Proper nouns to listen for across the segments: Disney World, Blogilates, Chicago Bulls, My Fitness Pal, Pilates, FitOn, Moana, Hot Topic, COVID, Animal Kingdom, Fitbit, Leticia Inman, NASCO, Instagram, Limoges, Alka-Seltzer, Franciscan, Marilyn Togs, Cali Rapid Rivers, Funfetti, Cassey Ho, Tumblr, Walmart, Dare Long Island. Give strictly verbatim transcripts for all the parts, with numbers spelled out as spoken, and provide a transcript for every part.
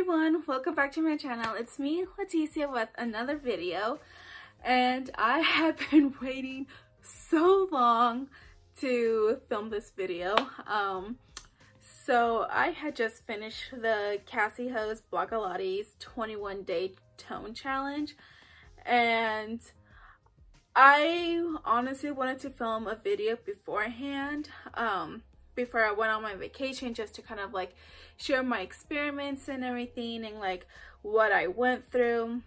everyone, welcome back to my channel. It's me, Leticia, with another video, and I have been waiting so long to film this video. Um, so I had just finished the Cassey Ho's Blogilates twenty-one day tone challenge, and I honestly wanted to film a video beforehand. Um, before I went on my vacation, just to kind of like share my experiments and everything and like what I went through,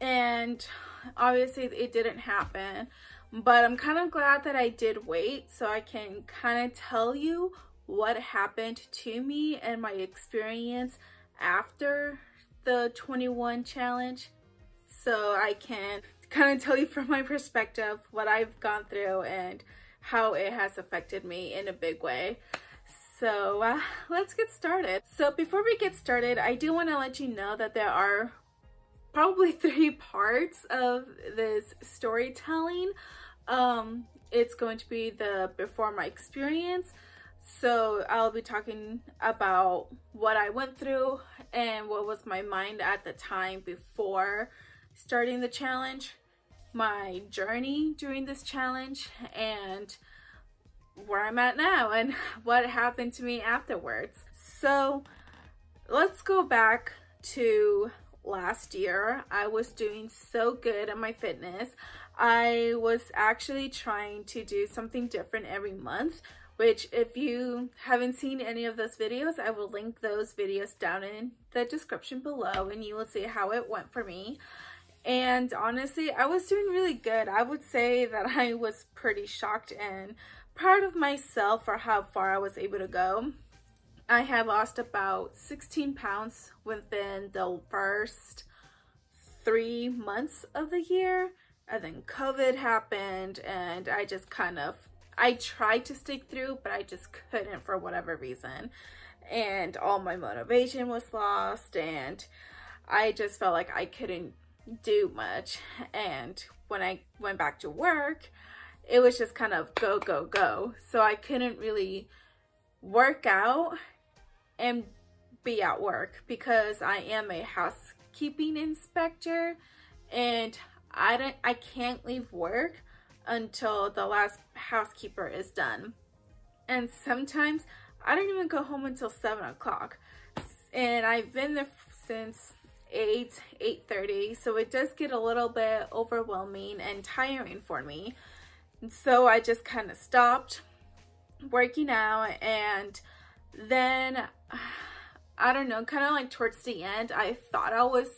and obviously it didn't happen, but I'm kind of glad that I did wait so I can kind of tell you what happened to me and my experience after the twenty-one challenge, so I can kind of tell you from my perspective what I've gone through and how it has affected me in a big way. So uh, let's get started. So before we get started, I do want to let you know that there are probably three parts of this storytelling. Um, it's going to be the before my experience. So I'll be talking about what I went through and what was my mind at the time before starting the challenge, my journey during this challenge, and where I'm at now and what happened to me afterwards. So let's go back to last year. I was doing so good at my fitness. I was actually trying to do something different every month, which if you haven't seen any of those videos, I will link those videos down in the description below and you will see how it went for me. And honestly, I was doing really good. I would say that I was pretty shocked and proud of myself for how far I was able to go. I had lost about sixteen pounds within the first three months of the year. And then COVID happened, and I just kind of, I tried to stick through, but I just couldn't for whatever reason. And all my motivation was lost, and I just felt like I couldn't do much. And when I went back to work, it was just kind of go go go, so I couldn't really work out and be at work because I am a housekeeping inspector, and I don't I can't leave work until the last housekeeper is done. And sometimes I don't even go home until seven o'clock, and I've been there since eight, eight thirty, so it does get a little bit overwhelming and tiring for me. And so I just kind of stopped working out, and then I don't know, kind of like towards the end, I thought I was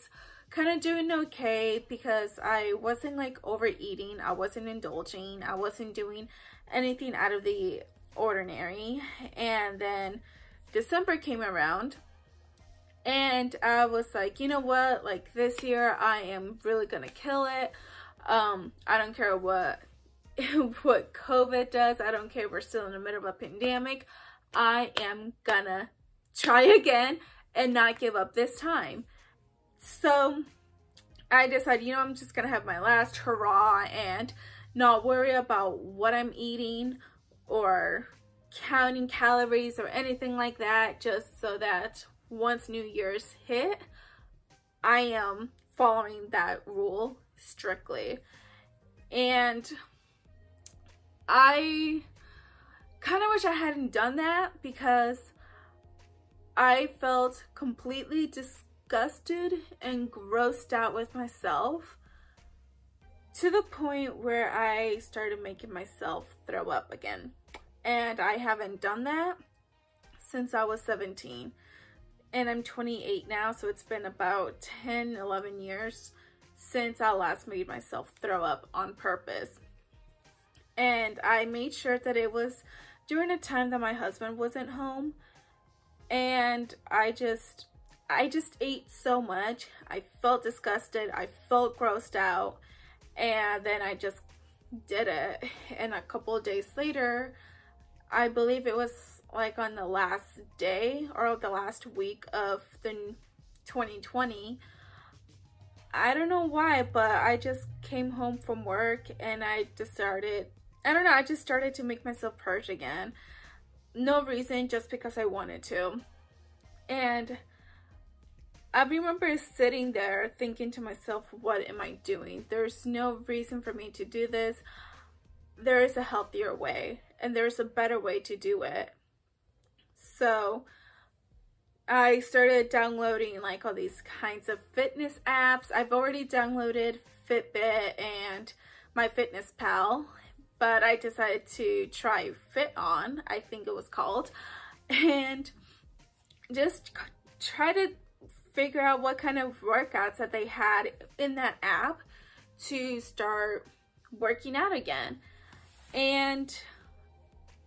kind of doing okay because I wasn't like overeating, I wasn't indulging, I wasn't doing anything out of the ordinary. And then December came around, and I was like, you know what, like this year I am really gonna kill it. um I don't care what what COVID does, I don't care if we're still in the middle of a pandemic, I am gonna try again and not give up this time. So I decided, you know, I'm just gonna have my last hurrah and not worry about what I'm eating or counting calories or anything like that, just so that once New Year's hit, I am following that rule strictly. And I kind of wish I hadn't done that because I felt completely disgusted and grossed out with myself to the point where I started making myself throw up again. And I haven't done that since I was seventeen. And I'm twenty-eight now, so it's been about ten, eleven years since I last made myself throw up on purpose. And I made sure that it was during a time that my husband wasn't home, and I just, I just ate so much. I felt disgusted, I felt grossed out, and then I just did it. And a couple of days later, I believe it was like on the last day or the last week of the twenty twenty, I don't know why, but I just came home from work and I just started, I don't know, I just started to make myself purge again. No reason, just because I wanted to. And I remember sitting there thinking to myself, what am I doing? There's no reason for me to do this. There is a healthier way and there's a better way to do it. So I started downloading like all these kinds of fitness apps. I've already downloaded Fitbit and My Fitness Pal, but I decided to try FitOn, I think it was called, and just try to figure out what kind of workouts that they had in that app to start working out again. And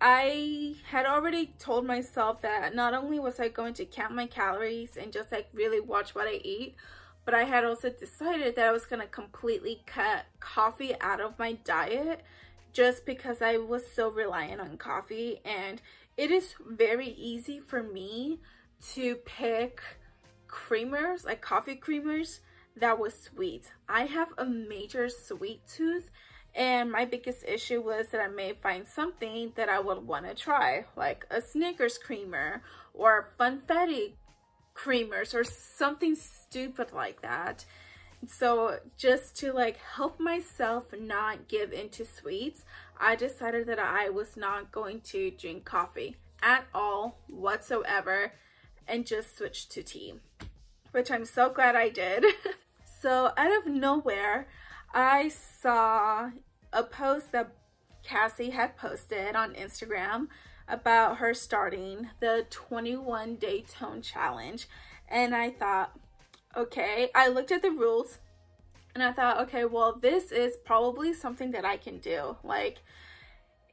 I had already told myself that not only was I going to count my calories and just like really watch what I eat, but I had also decided that I was going to completely cut coffee out of my diet just because I was so reliant on coffee. And it is very easy for me to pick creamers, like coffee creamers, that was sweet. I have a major sweet tooth, and my biggest issue was that I may find something that I would want to try, like a Snickers creamer or Funfetti creamers or something stupid like that. So just to like help myself not give into sweets, I decided that I was not going to drink coffee at all whatsoever and just switch to tea, which I'm so glad I did. So out of nowhere, I saw a post that Cassey had posted on Instagram about her starting the twenty-one day tone challenge, and I thought, okay, I looked at the rules and I thought, okay, well, this is probably something that I can do. Like,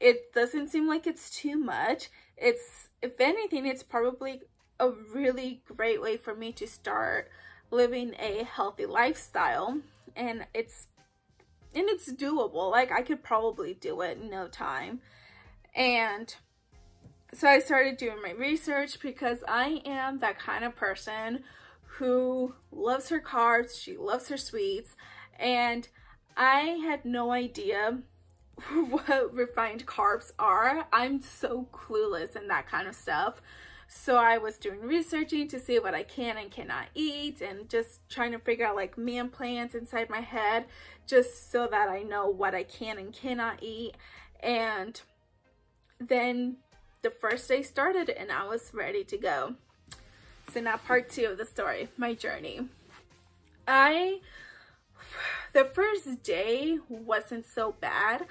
it doesn't seem like it's too much. It's, if anything, it's probably a really great way for me to start living a healthy lifestyle, and it's and it's doable. Like, I could probably do it in no time. And so I started doing my research, because I am that kind of person who loves her carbs, she loves her sweets, and I had no idea what refined carbs are. I'm so clueless in that kind of stuff. So I was doing researching to see what I can and cannot eat, and just trying to figure out like meal plans inside my head, just so that I know what I can and cannot eat. And then the first day started and I was ready to go. So now part two of the story, my journey. I, the first day wasn't so bad.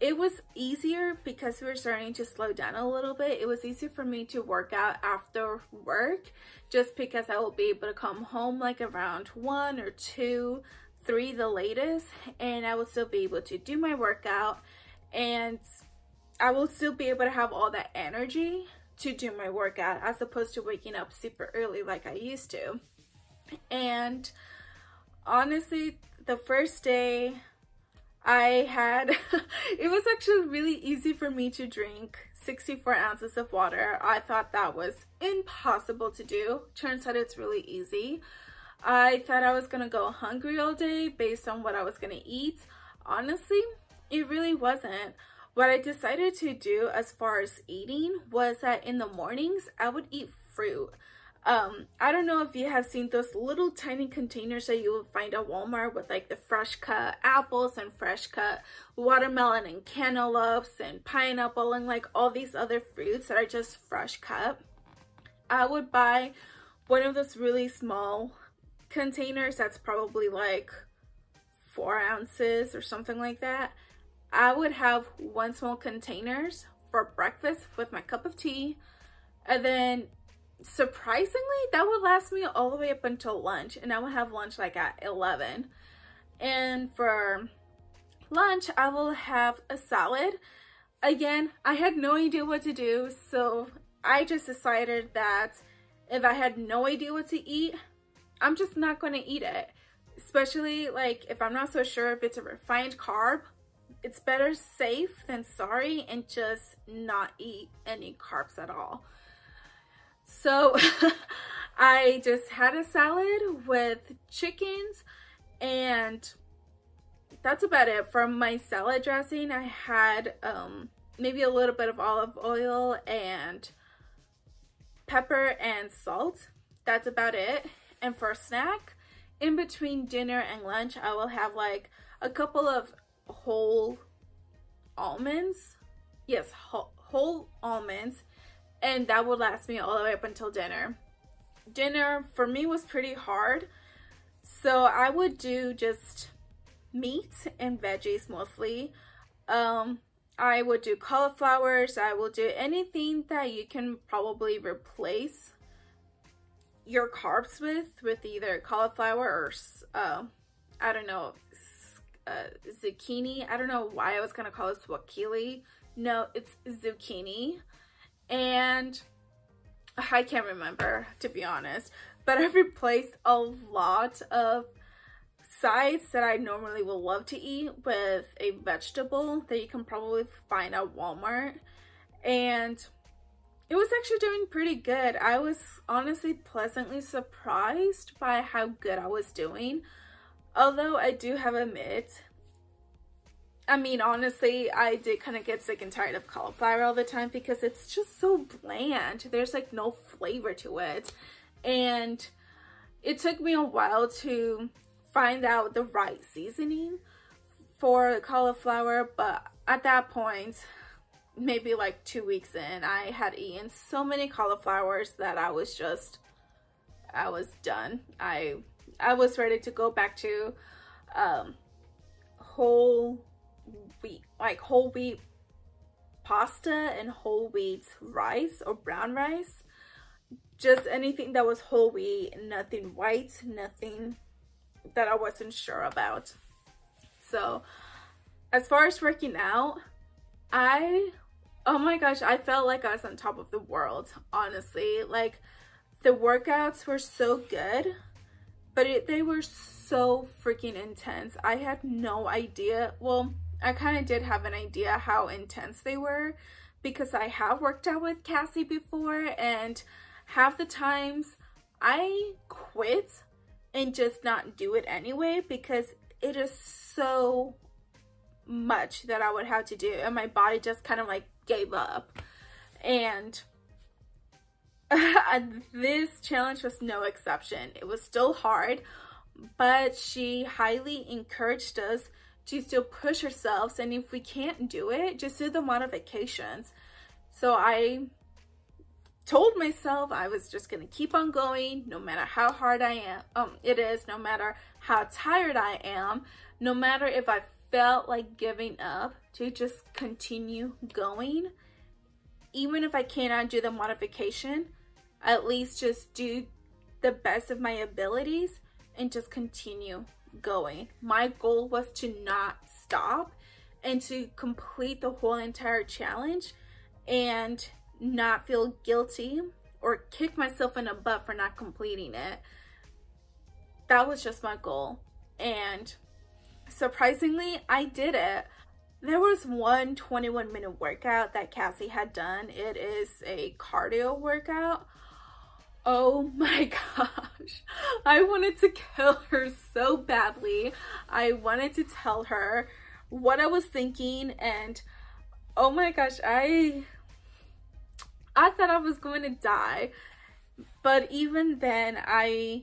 It was easier because we were starting to slow down a little bit. It was easier for me to work out after work, just because I will be able to come home like around one or two, three the latest, and I will still be able to do my workout, and I will still be able to have all that energy to do my workout, as opposed to waking up super early like I used to. And honestly, the first day I had, it was actually really easy for me to drink sixty-four ounces of water. I thought that was impossible to do. Turns out it's really easy. I thought I was gonna go hungry all day based on what I was gonna eat. Honestly, it really wasn't. What I decided to do as far as eating was that in the mornings, I would eat fruit. Um, I don't know if you have seen those little tiny containers that you will find at Walmart with like the fresh cut apples and fresh cut watermelon and cantaloupes and pineapple and like all these other fruits that are just fresh cut. I would buy one of those really small containers that's probably like four ounces or something like that. I would have one small container for breakfast with my cup of tea, and then surprisingly, that would last me all the way up until lunch, and I would have lunch like at eleven. And for lunch, I will have a salad. Again, I had no idea what to do, so I just decided that if I had no idea what to eat, I'm just not going to eat it. Especially like if I'm not so sure if it's a refined carb, it's better safe than sorry and just not eat any carbs at all. So I just had a salad with chickens, and that's about it. For my salad dressing, I had um, maybe a little bit of olive oil and pepper and salt. That's about it. And for a snack, in between dinner and lunch, I will have like a couple of whole almonds. Yes, whole, whole almonds. And that would last me all the way up until dinner. Dinner for me was pretty hard. So I would do just meat and veggies mostly. Um, I would do cauliflowers. I will do anything that you can probably replace your carbs with, with either cauliflower or, uh, I don't know, uh, zucchini. I don't know why I was going to call it swakili. No, it's zucchini. And I can't remember, to be honest, but I've replaced a lot of sides that I normally would love to eat with a vegetable that you can probably find at Walmart. And it was actually doing pretty good. I was honestly pleasantly surprised by how good I was doing. Although I do have to admit, I mean, honestly, I did kind of get sick and tired of cauliflower all the time because it's just so bland. There's like no flavor to it. And it took me a while to find out the right seasoning for cauliflower. But at that point, maybe like two weeks in, I had eaten so many cauliflowers that I was just, I was done. I, I was ready to go back to um, whole wheat, like whole wheat pasta and whole wheat rice or brown rice. Just anything that was whole wheat, nothing white, nothing that I wasn't sure about. So as far as working out, I, oh my gosh, I felt like I was on top of the world, honestly. Like, the workouts were so good, but it, they were so freaking intense. I had no idea. Well, I kind of did have an idea how intense they were because I have worked out with Cassey before, and half the times I quit and just not do it anyway because it is so much that I would have to do, and my body just kind of like gave up. And this challenge was no exception. It was still hard, but she highly encouraged us to still push ourselves, and if we can't do it, just do the modifications. So I told myself I was just gonna keep on going no matter how hard I am um it is, no matter how tired I am, no matter if I felt like giving up, to just continue going. Even if I cannot do the modification, at least just do the best of my abilities and just continue going. My goal was to not stop and to complete the whole entire challenge and not feel guilty or kick myself in the butt for not completing it. That was just my goal, and surprisingly, I did it. There was one twenty-one minute workout that Cassey had done. It is a cardio workout. Oh my gosh. I wanted to kill her so badly. I wanted to tell her what I was thinking, and oh my gosh, I I thought I was going to die. But even then, I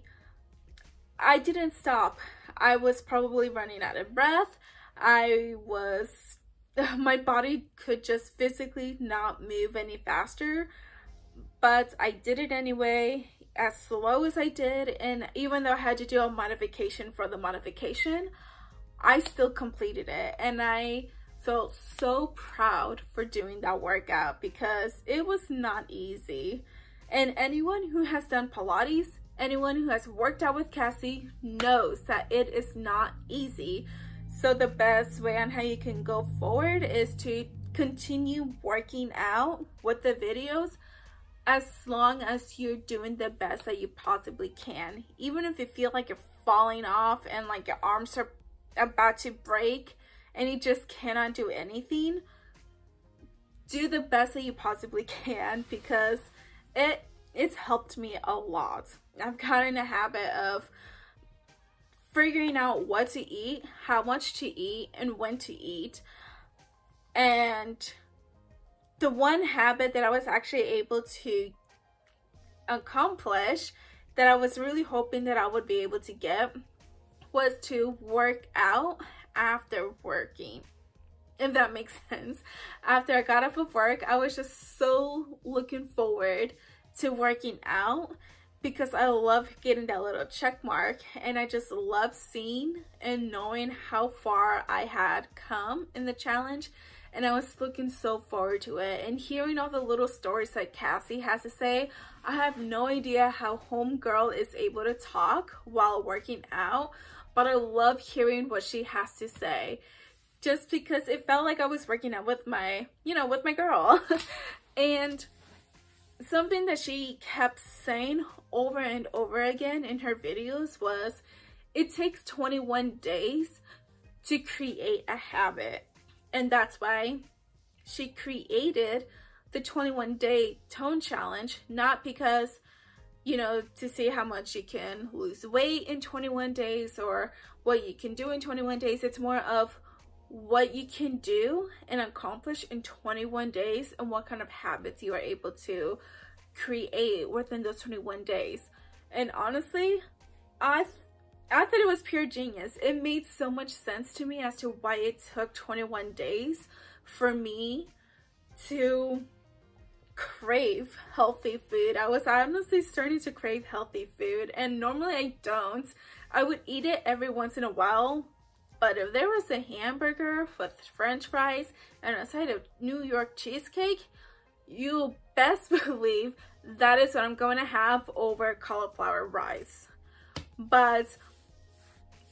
I didn't stop. I was probably running out of breath. I was, my body could just physically not move any faster, but I did it anyway, as slow as I did. And even though I had to do a modification for the modification, I still completed it. And I felt so proud for doing that workout because it was not easy. And anyone who has done Pilates, anyone who has worked out with Cassey knows that it is not easy. So the best way on how you can go forward is to continue working out with the videos as long as you're doing the best that you possibly can. Even if you feel like you're falling off and like your arms are about to break and you just cannot do anything, do the best that you possibly can because it it's helped me a lot. I've gotten in a habit of figuring out what to eat, how much to eat, and when to eat. And the one habit that I was actually able to accomplish that I was really hoping that I would be able to get was to work out after working, if that makes sense. After I got off of work, I was just so looking forward to working out because I love getting that little check mark, and I just love seeing and knowing how far I had come in the challenge, and I was looking so forward to it. And hearing all the little stories that Cassey has to say, I have no idea how homegirl is able to talk while working out, but I love hearing what she has to say, just because it felt like I was working out with my, you know, with my girl. And something that she kept saying over and over again in her videos was, it takes twenty-one days to create a habit. And that's why she created the twenty-one day tone challenge, not because, you know, to see how much you can lose weight in twenty-one days or what you can do in twenty-one days. It's more of what you can do and accomplish in twenty-one days and what kind of habits you are able to create within those twenty-one days. And honestly, I th I thought it was pure genius. It made so much sense to me as to why it took twenty-one days for me to crave healthy food. I was honestly starting to crave healthy food, and normally I don't. I would eat it every once in a while, but if there was a hamburger with french fries and a side of New York cheesecake, you best believe that is what I'm going to have over cauliflower rice. But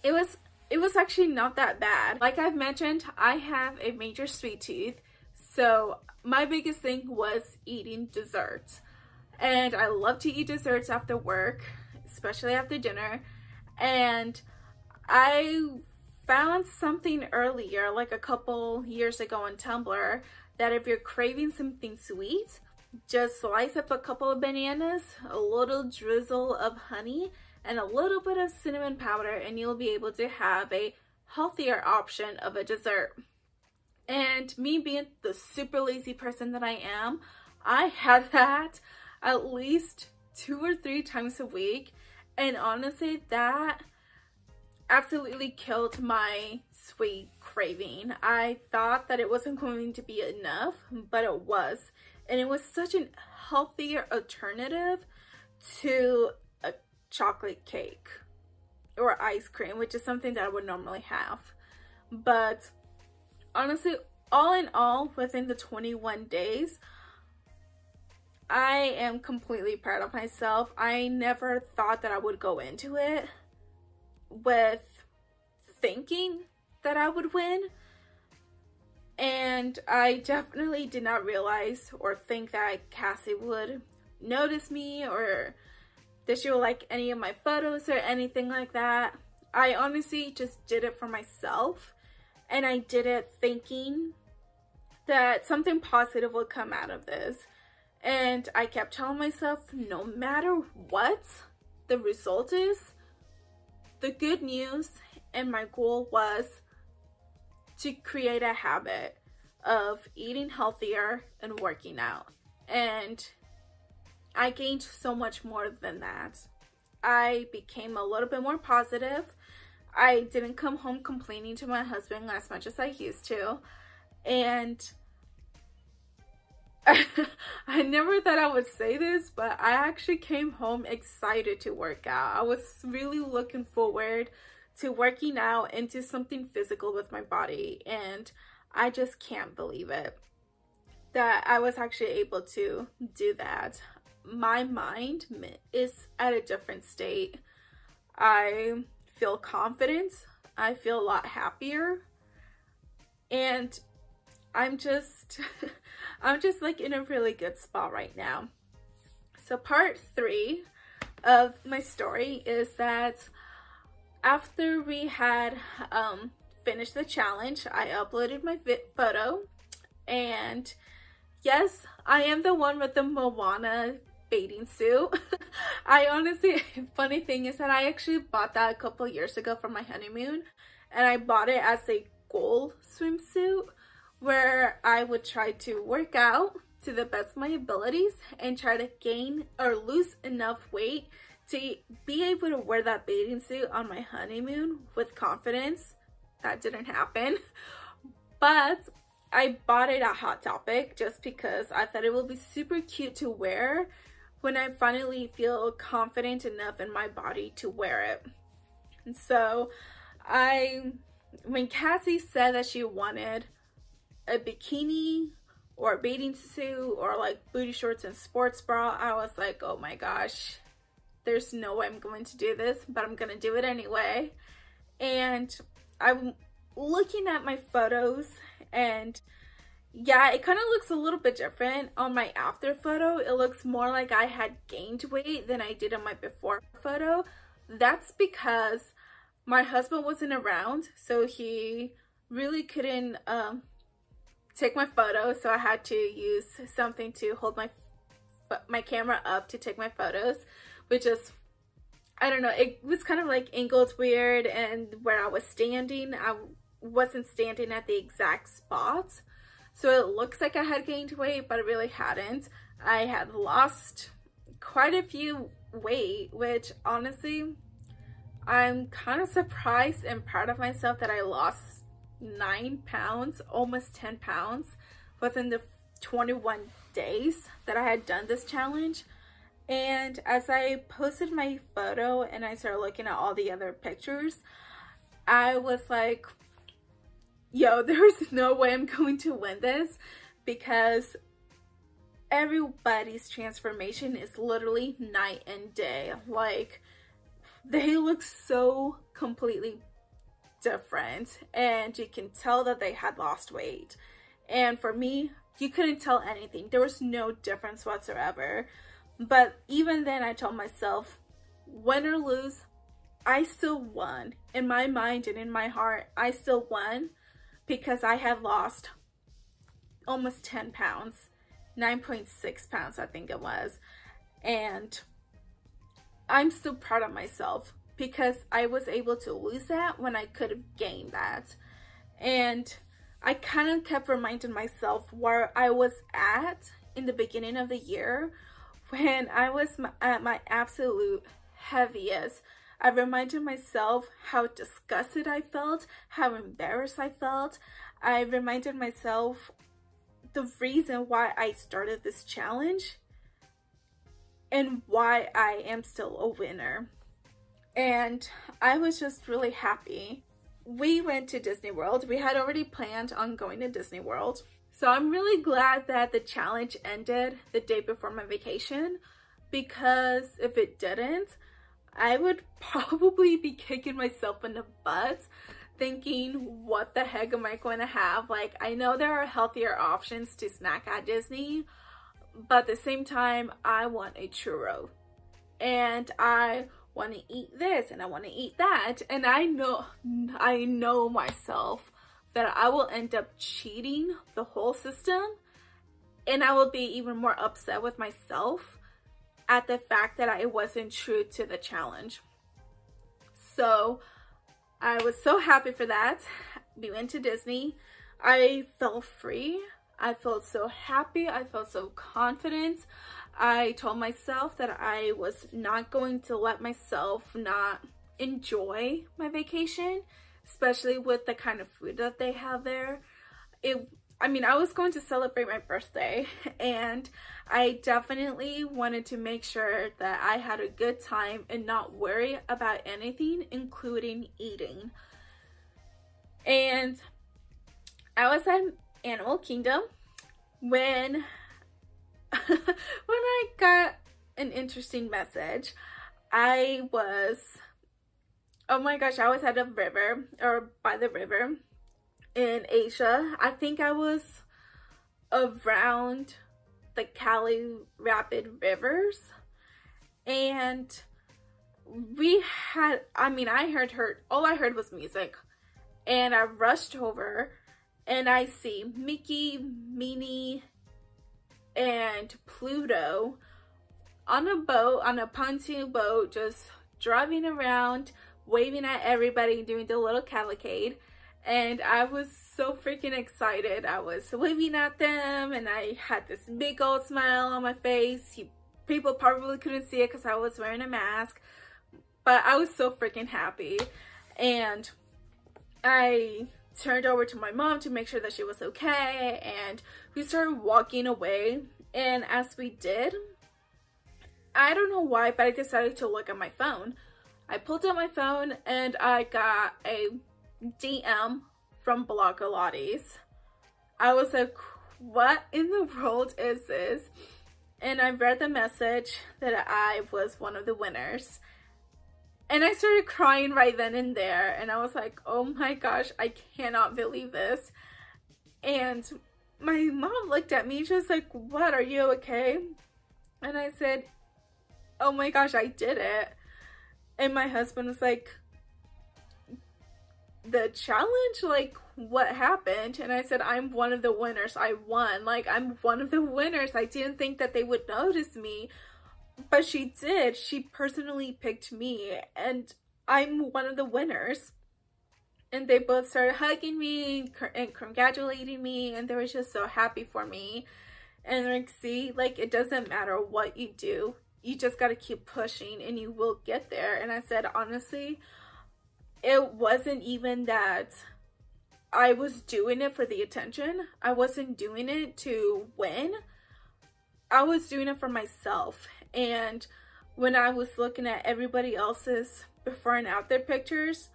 it was it was actually not that bad. Like I've mentioned, I have a major sweet tooth, so my biggest thing was eating desserts. And I love to eat desserts after work, especially after dinner. And I found something earlier, like a couple years ago on Tumblr, that if you're craving something sweet, just slice up a couple of bananas, a little drizzle of honey, and a little bit of cinnamon powder, and you'll be able to have a healthier option of a dessert. And me being the super lazy person that I am, I had that at least two or three times a week, and honestly that absolutely killed my sweet craving. I thought that it wasn't going to be enough, but it was, and it was such an healthier alternative to chocolate cake or ice cream, which is something that I would normally have. But honestly, all in all, within the twenty-one days, I am completely proud of myself. I never thought that I would go into it with thinking that I would win, and I definitely did not realize or think that Cassey would notice me or that she will like any of my photos or anything like that. I honestly just did it for myself, and I did it thinking that something positive would come out of this. And I kept telling myself, no matter what the result is, the good news and my goal was to create a habit of eating healthier and working out. And I gained so much more than that. I became a little bit more positive. I didn't come home complaining to my husband as much as I used to. And I, I never thought I would say this, but I actually came home excited to work out. I was really looking forward to working out and to something physical with my body. And I just can't believe it that I was actually able to do that. My mind is at a different state. I feel confident. I feel a lot happier. And I'm just, I'm just like in a really good spot right now. So part three of my story is that after we had um, finished the challenge, I uploaded my photo. And yes, I am the one with the Moana bathing suit. I honestly, funny thing is that I actually bought that a couple years ago for my honeymoon, and I bought it as a goal swimsuit where I would try to work out to the best of my abilities and try to gain or lose enough weight to be able to wear that bathing suit on my honeymoon with confidence. That didn't happen, but I bought it at Hot Topic just because I thought it would be super cute to wear when I finally feel confident enough in my body to wear it. And so I, when Cassey said that she wanted a bikini or a bathing suit or like booty shorts and sports bra, I was like, oh my gosh, there's no way I'm going to do this, but I'm gonna do it anyway. And I'm looking at my photos, and yeah, it kind of looks a little bit different on my after photo. It looks more like I had gained weight than I did on my before photo. That's because my husband wasn't around, so he really couldn't um, take my photo, so I had to use something to hold my my camera up to take my photos, which is, I don't know, it was kind of like angled weird, and where I was standing, I wasn't standing at the exact spot. So it looks like I had gained weight, but I really hadn't. I had lost quite a few weight, which honestly, I'm kind of surprised and proud of myself that I lost nine pounds, almost ten pounds within the twenty-one days that I had done this challenge. And as I posted my photo and I started looking at all the other pictures, I was like, yo, there's no way I'm going to win this, because everybody's transformation is literally night and day. Like, they look so completely different, and you can tell that they had lost weight. And for me, you couldn't tell anything. There was no difference whatsoever. But even then, I told myself, win or lose, I still won. In my mind and in my heart, I still won, because I had lost almost ten pounds, nine point six pounds, I think it was. And I'm still proud of myself because I was able to lose that when I could have gained that. And I kind of kept reminding myself where I was at in the beginning of the year. When I was at my absolute heaviest, I reminded myself how disgusted I felt, how embarrassed I felt. I reminded myself the reason why I started this challenge and why I am still a winner. And I was just really happy. We went to Disney World. We had already planned on going to Disney World. So I'm really glad that the challenge ended the day before my vacation, because if it didn't, I would probably be kicking myself in the butt thinking, what the heck am I going to have? Like, I know there are healthier options to snack at Disney, but at the same time, I want a churro and I want to eat this and I want to eat that. And I know, I know myself, that I will end up cheating the whole system, and I will be even more upset with myself at the fact that I wasn't true to the challenge. So I was so happy for that. We went to Disney. I felt free. I felt so happy. I felt so confident. I told myself that I was not going to let myself not enjoy my vacation, especially with the kind of food that they have there. It, I mean, I was going to celebrate my birthday, and I definitely wanted to make sure that I had a good time and not worry about anything, including eating. And I was at Animal Kingdom when, when I got an interesting message. I was... Oh my gosh, I was at a river, or by the river in Asia. I think I was around the Cali Rapid Rivers. And we had, I mean, I heard her, all I heard was music. And I rushed over and I see Mickey, Minnie, and Pluto on a boat, on a pontoon boat, just driving around, waving at everybody, doing the little cavalcade. And I was so freaking excited. I was waving at them, and I had this big old smile on my face. You people probably couldn't see it because I was wearing a mask, but I was so freaking happy. And I turned over to my mom to make sure that she was okay, and we started walking away. And as we did, I don't know why, but I decided to look at my phone. I pulled out my phone and I got a D M from Blogilates. I was like, what in the world is this? And I read the message that I was one of the winners. And I started crying right then and there. And I was like, oh my gosh, I cannot believe this. And my mom looked at me, she was like, what, are you okay? And I said, oh my gosh, I did it. And my husband was like, the challenge? Like, what happened? And I said, I'm one of the winners. I won. Like, I'm one of the winners. I didn't think that they would notice me. But she did. She personally picked me. And I'm one of the winners. And they both started hugging me and congratulating me. And they were just so happy for me. And like, see, like, it doesn't matter what you do. You just got to keep pushing and you will get there. And I said, honestly, it wasn't even that I was doing it for the attention. I wasn't doing it to win. I was doing it for myself. And when I was looking at everybody else's before and after pictures,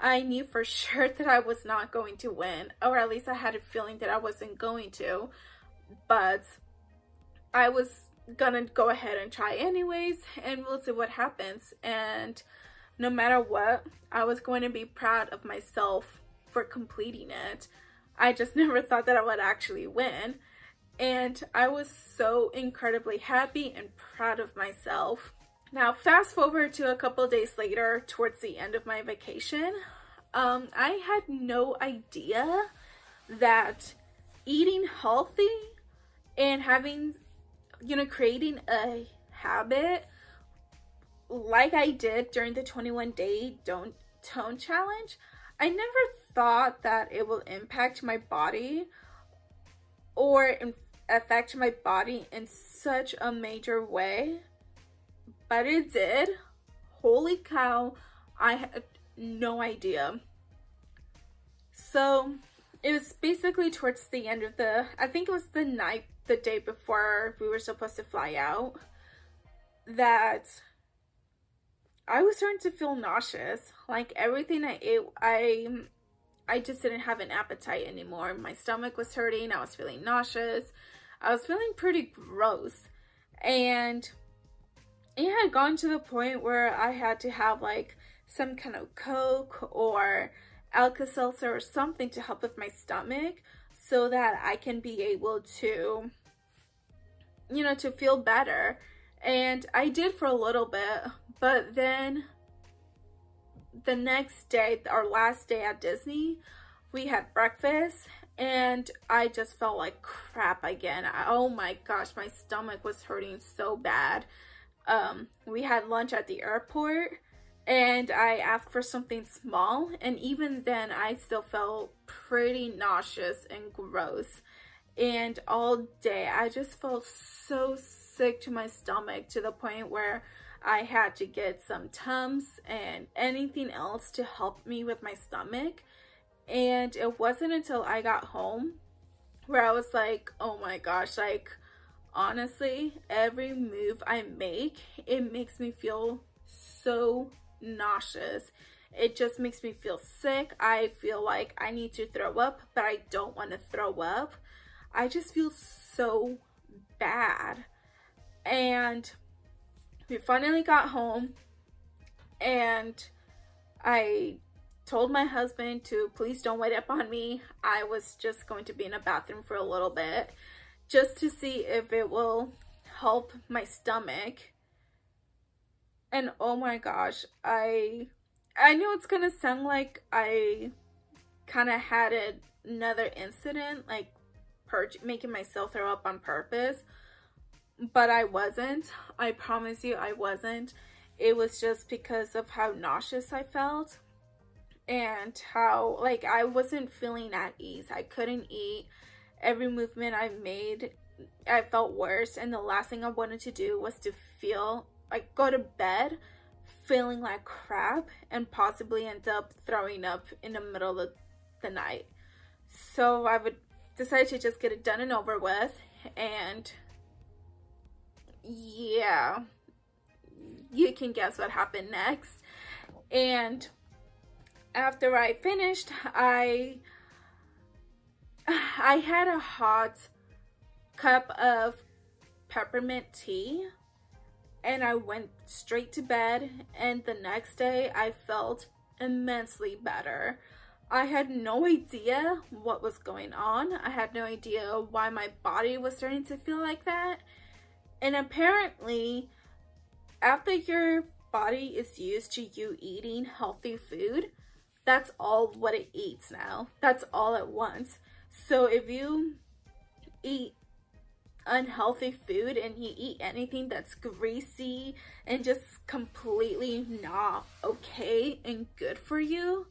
I knew for sure that I was not going to win, or at least I had a feeling that I wasn't going to, but I was gonna go ahead and try anyways, and we'll see what happens. And no matter what, I was going to be proud of myself for completing it. I just never thought that I would actually win. And I was so incredibly happy and proud of myself. Now, fast forward to a couple days later, towards the end of my vacation, um, I had no idea that eating healthy and having, you know, creating a habit like I did during the twenty-one day Don't Tone Challenge, I never thought that it will impact my body or affect my body in such a major way, but it did. Holy cow, I had no idea. So it was basically towards the end of the, I think it was the night, the day before we were supposed to fly out, that I was starting to feel nauseous. Like, everything I ate, I I just didn't have an appetite anymore. My stomach was hurting. I was feeling nauseous. I was feeling pretty gross. And it had gone to the point where I had to have like some kind of Coke or Alka-Seltzer or something to help with my stomach so that I can be able to, you know, to feel better. And I did for a little bit, but then the next day, our last day at Disney, we had breakfast and I just felt like crap again. I, oh my gosh, my stomach was hurting so bad. Um, we had lunch at the airport and I asked for something small, and even then I still felt pretty nauseous and gross. And all day I just felt so sick to my stomach, to the point where I had to get some Tums and anything else to help me with my stomach. And it wasn't until I got home where I was like, oh my gosh, like, honestly, every move I make, it makes me feel so nauseous. It just makes me feel sick. I feel like I need to throw up, but I don't want to throw up. I just feel so bad. And we finally got home and I told my husband to please don't wait up on me. I was just going to be in a bathroom for a little bit just to see if it will help my stomach. And oh my gosh, I I know it's gonna sound like I kind of had a, another incident, like pur- making myself throw up on purpose. But I wasn't. I promise you, I wasn't. It was just because of how nauseous I felt and how, like, I wasn't feeling at ease. I couldn't eat. Every movement I made, I felt worse, and the last thing I wanted to do was to feel like go to bed feeling like crap and possibly end up throwing up in the middle of the night. So I would decide to just get it done and over with. And yeah, you can guess what happened next. And after I finished, I I had a hot cup of peppermint tea and I went straight to bed, and the next day I felt immensely better. I had no idea what was going on. I had no idea why my body was starting to feel like that. And apparently, after your body is used to you eating healthy food, that's all what it eats now. That's all it wants. So if you eat unhealthy food and you eat anything that's greasy and just completely not okay and good for you,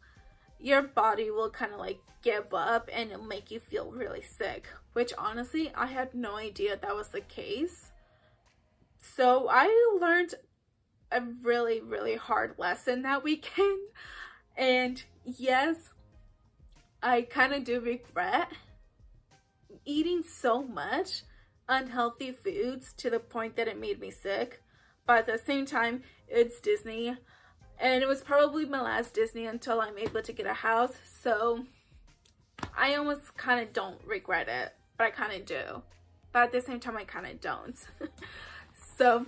your body will kind of like give up and it'll make you feel really sick, which honestly, I had no idea that was the case. So I learned a really, really hard lesson that weekend. And yes, I kind of do regret eating so much unhealthy foods to the point that it made me sick. But at the same time, it's Disney. And it was probably my last Disney until I'm able to get a house. So I almost kind of don't regret it, but I kind of do. But at the same time, I kind of don't. So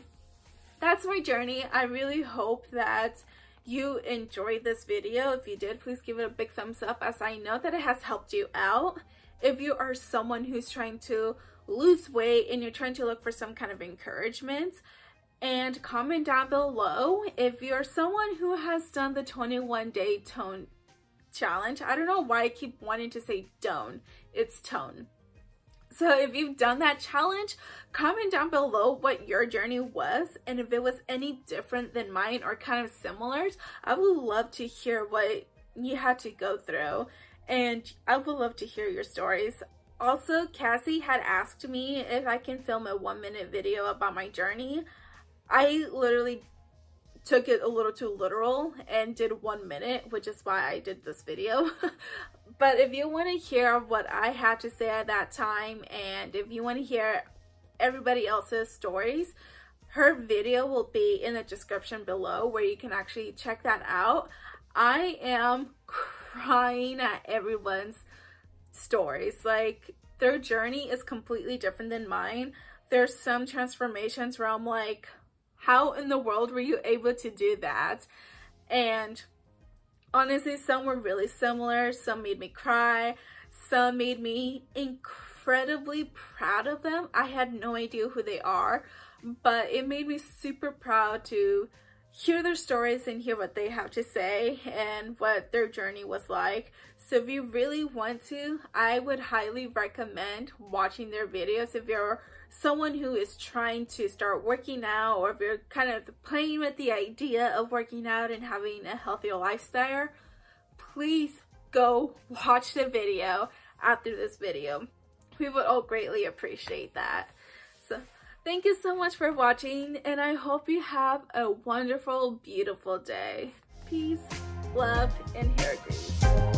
that's my journey. I really hope that you enjoyed this video. If you did, please give it a big thumbs up, as I know that it has helped you out. If you are someone who's trying to lose weight and you're trying to look for some kind of encouragement, and comment down below if you're someone who has done the twenty-one day tone challenge. I don't know why I keep wanting to say don't, it's tone. So if you've done that challenge, comment down below what your journey was, and if it was any different than mine or kind of similar. I would love to hear what you had to go through, and I would love to hear your stories. Also, Cassey had asked me if I can film a one minute video about my journey. I literally took it a little too literal and did one minute, which is why I did this video. But if you want to hear what I had to say at that time, and if you want to hear everybody else's stories, her video will be in the description below where you can actually check that out. I am crying at everyone's stories. Like, their journey is completely different than mine. There's some transformations where I'm like, how in the world were you able to do that? And honestly, some were really similar. Some made me cry. Some made me incredibly proud of them. I had no idea who they are, but it made me super proud to hear their stories and hear what they have to say and what their journey was like. So if you really want to, I would highly recommend watching their videos if you're someone who is trying to start working out, or if you're kind of playing with the idea of working out and having a healthier lifestyle. Please go watch the video after this video. We would all greatly appreciate that. So thank you so much for watching, and I hope you have a wonderful, beautiful day. Peace, love, and hair grease.